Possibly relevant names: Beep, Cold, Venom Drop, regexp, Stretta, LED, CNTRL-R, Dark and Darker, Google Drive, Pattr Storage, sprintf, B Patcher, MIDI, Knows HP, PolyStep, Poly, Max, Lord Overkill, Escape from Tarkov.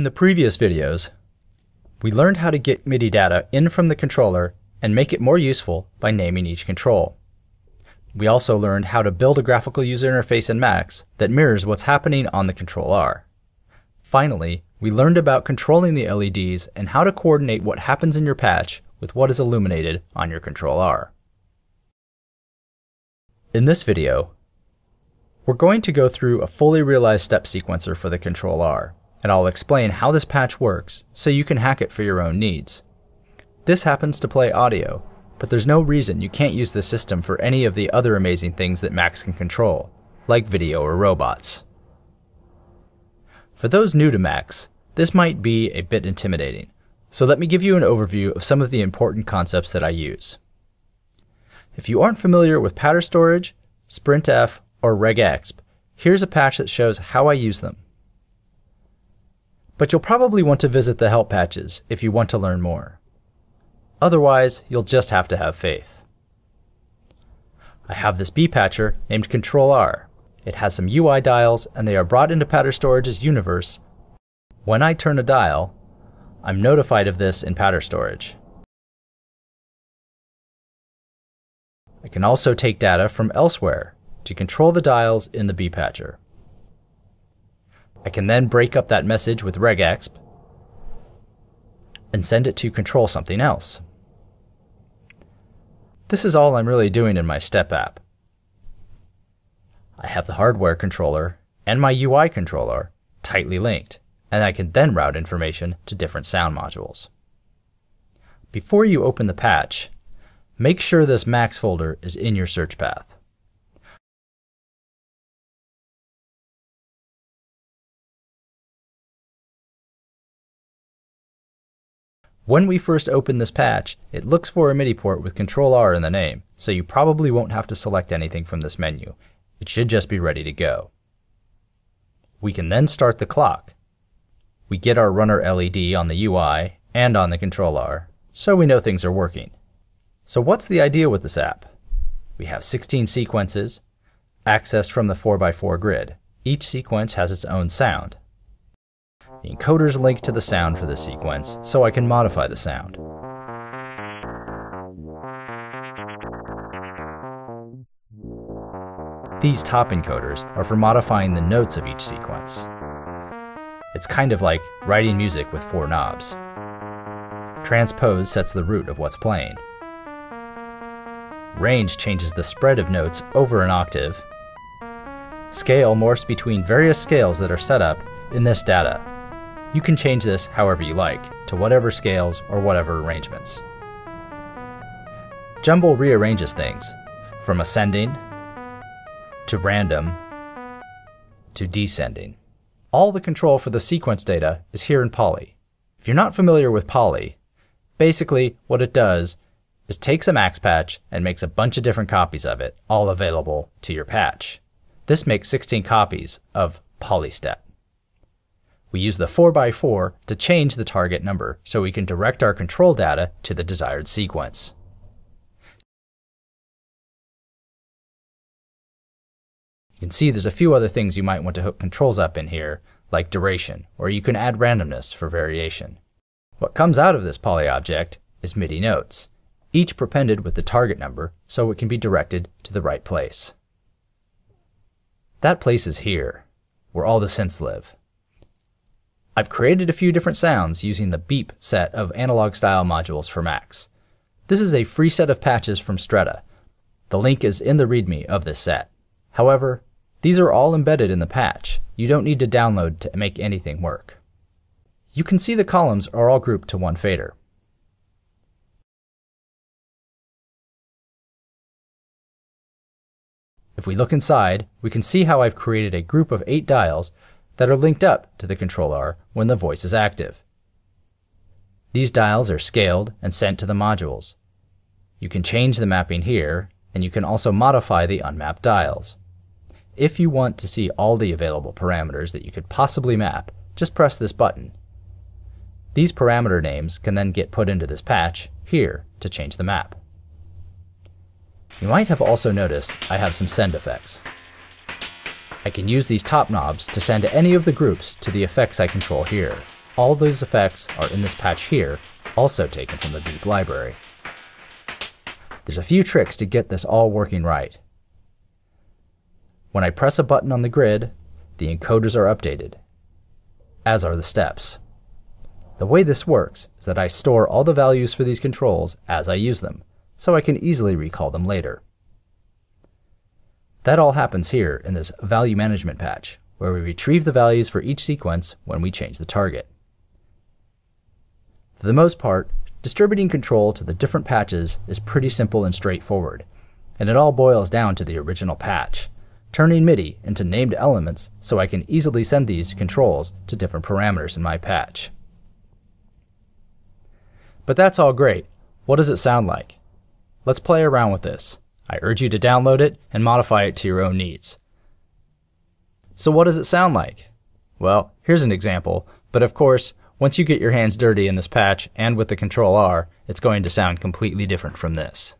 In the previous videos, we learned how to get MIDI data in from the controller and make it more useful by naming each control. We also learned how to build a graphical user interface in Max that mirrors what's happening on the CNTRL-R. Finally, we learned about controlling the LEDs and how to coordinate what happens in your patch with what is illuminated on your CNTRL-R. In this video, we're going to go through a fully realized step sequencer for the CNTRL-R, and I'll explain how this patch works so you can hack it for your own needs. This happens to play audio, but there's no reason you can't use the system for any of the other amazing things that Max can control, like video or robots. For those new to Max, this might be a bit intimidating, so let me give you an overview of some of the important concepts that I use. If you aren't familiar with Pattr Storage, sprintf, or regexp, here's a patch that shows how I use them. But you'll probably want to visit the help patches if you want to learn more. Otherwise, you'll just have to have faith. I have this B Patcher named CNTRL-R. It has some UI dials, and they are brought into Pattr Storage's universe. When I turn a dial, I'm notified of this in Pattr Storage. I can also take data from elsewhere to control the dials in the B Patcher. I can then break up that message with regexp and send it to control something else. This is all I'm really doing in my step app. I have the hardware controller and my UI controller tightly linked, and I can then route information to different sound modules. Before you open the patch, make sure this Max folder is in your search path. When we first open this patch, it looks for a MIDI port with CNTRL-R in the name, so you probably won't have to select anything from this menu. It should just be ready to go. We can then start the clock. We get our runner LED on the UI and on the CNTRL-R, so we know things are working. So what's the idea with this app? We have 16 sequences, accessed from the 4x4 grid. Each sequence has its own sound. The encoder's linked to the sound for the sequence, so I can modify the sound. These top encoders are for modifying the notes of each sequence. It's kind of like writing music with four knobs. Transpose sets the root of what's playing. Range changes the spread of notes over an octave. Scale morphs between various scales that are set up in this data. You can change this however you like, to whatever scales or whatever arrangements. Jumble rearranges things, from ascending, to random, to descending. All the control for the sequence data is here in Poly. If you're not familiar with Poly, basically what it does is takes a Max patch and makes a bunch of different copies of it, all available to your patch. This makes 16 copies of PolyStep. We use the 4x4 to change the target number so we can direct our control data to the desired sequence. You can see there's a few other things you might want to hook controls up in here, like duration, or you can add randomness for variation. What comes out of this Poly object is MIDI notes, each prepended with the target number so it can be directed to the right place. That place is here, where all the synths live. I've created a few different sounds using the Beep set of analog style modules for Max. This is a free set of patches from Stretta. The link is in the README of this set. However, these are all embedded in the patch. You don't need to download to make anything work. You can see the columns are all grouped to one fader. If we look inside, we can see how I've created a group of 8 dials that are linked up to the CNTRL-R when the voice is active. These dials are scaled and sent to the modules. You can change the mapping here, and you can also modify the unmapped dials. If you want to see all the available parameters that you could possibly map, just press this button. These parameter names can then get put into this patch here to change the map. You might have also noticed I have some send effects. I can use these top knobs to send any of the groups to the effects I control here. all those effects are in this patch here, also taken from the Beep library. There's a few tricks to get this all working right. When I press a button on the grid, the encoders are updated, as are the steps. The way this works is that I store all the values for these controls as I use them, so I can easily recall them later. That all happens here in this value management patch, where we retrieve the values for each sequence when we change the target. For the most part, distributing control to the different patches is pretty simple and straightforward, and it all boils down to the original patch, turning MIDI into named elements so I can easily send these controls to different parameters in my patch. But that's all great. What does it sound like? Let's play around with this. I urge you to download it and modify it to your own needs. So what does it sound like? Well, here's an example, but of course, once you get your hands dirty in this patch and with the Control R, it's going to sound completely different from this.